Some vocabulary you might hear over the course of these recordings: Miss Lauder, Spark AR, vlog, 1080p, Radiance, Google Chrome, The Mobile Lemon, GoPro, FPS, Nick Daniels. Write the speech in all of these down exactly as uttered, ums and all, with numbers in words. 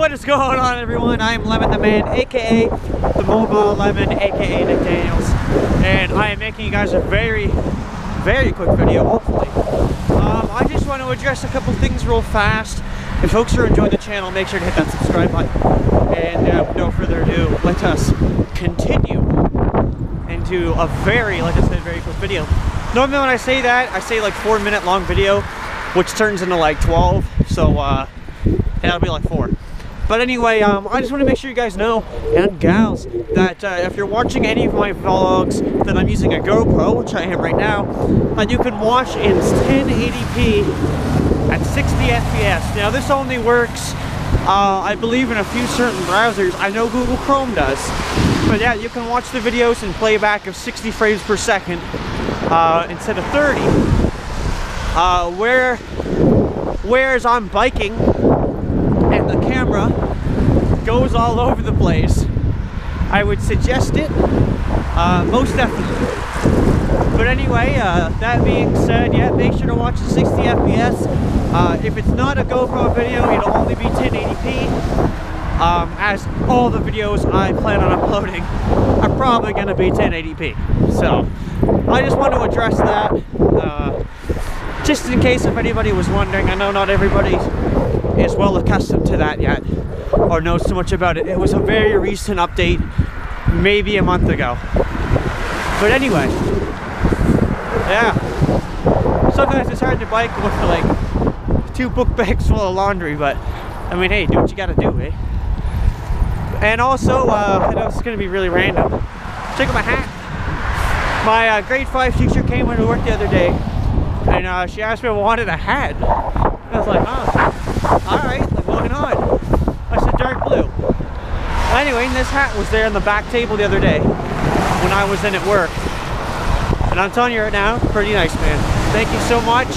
What is going on, everyone? I am Lemon the Man, aka The Mobile Lemon, aka Nick Daniels, and I am making you guys a very, very quick video, hopefully. Um, I just want to address a couple things real fast. If folks are enjoying the channel, make sure to hit that subscribe button. And uh, with no further ado, let us continue into a very, like I said, very quick video. Normally when I say that, I say like four minute long video, which turns into like twelve, so uh, that'll be like four. But anyway, um, I just want to make sure you guys know, and gals, that uh, if you're watching any of my vlogs that I'm using a GoPro, which I am right now, that you can watch in ten eighty p at sixty F P S. Now this only works, uh, I believe, in a few certain browsers. I know Google Chrome does. But yeah, you can watch the videos in playback of sixty frames per second uh, instead of thirty. Uh, where, whereas I'm biking, and the camera goes all over the place. I would suggest it, uh, most definitely. But anyway, uh, that being said, yeah, make sure to watch the sixty F P S. Uh, if it's not a GoPro video, it'll only be ten eighty p, um, as all the videos I plan on uploading are probably gonna be ten eighty p. So, I just want to address that, uh, just in case if anybody was wondering. I know not everybody is well accustomed to that yet, or knows so much about it. It was a very recent update, maybe a month ago. But anyway, yeah. Sometimes it's hard to bike with like two book bags full of laundry, but I mean, hey, do what you gotta do, eh? And also, uh, I know it's gonna be really random. Check out my hat. My uh, grade five teacher came into work the other day, and uh, she asked me if I wanted a hat. I was like, oh. Alright, why not? I said dark blue. Anyway, this hat was there on the back table the other day when I was in at work. And I'm telling you right now, pretty nice, man. Thank you so much.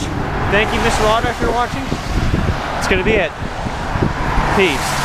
Thank you, Miss Lauder, if you're watching. That's gonna be it. Peace.